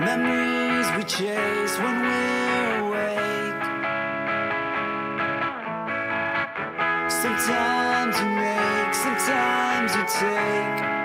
Memories we chase when we're awake. Sometimes you make, sometimes you take.